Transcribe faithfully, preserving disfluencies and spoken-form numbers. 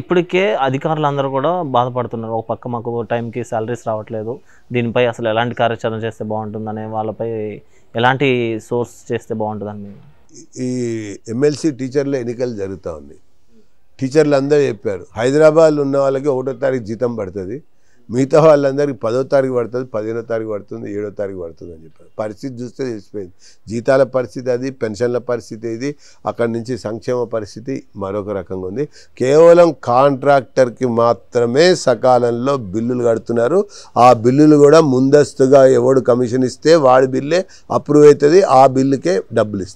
ఇప్పటికే అధికారులందరూ కూడా బాధపడుతున్నారు। ఒక పక్క మాకు టైం కి సాలరీస్ రావట్లేదు, దీనిపై అసలు ఎలాంటి కార్యచరణ చేస్తే బాగుంటుందనే వాళ్ళపై ఎలాంటి సోర్స్ చేస్తే బాగుంటుందని ఈ ఎమ్మెల్సీ టీచర్ల ఎన్నికలు జరుగుతా ఉంది। టీచర్లందరూ చెప్పారు హైదరాబాద్ ఉన్న వాళ్ళకి ఒకటో తారీఖు జీతం పడుతుంది, మిగతా వాళ్ళందరికీ పదో తారీఖు పడుతుంది, పదిహేనో తారీఖు పడుతుంది, ఏడో తారీఖు పడుతుంది అని చెప్పారు। పరిస్థితి చూస్తే తెలిసిపోయింది, జీతాల పరిస్థితి అది, పెన్షన్ల పరిస్థితి ఇది, అక్కడి నుంచి సంక్షేమ పరిస్థితి మరొక రకంగా ఉంది। కేవలం కాంట్రాక్టర్కి మాత్రమే సకాలంలో బిల్లులు కడుతున్నారు, ఆ బిల్లులు కూడా ముందస్తుగా ఎవడు కమిషన్ ఇస్తే వాడి బిల్లే అప్రూవ్ అవుతుంది, ఆ బిల్లుకే డబ్బులు ఇస్తారు।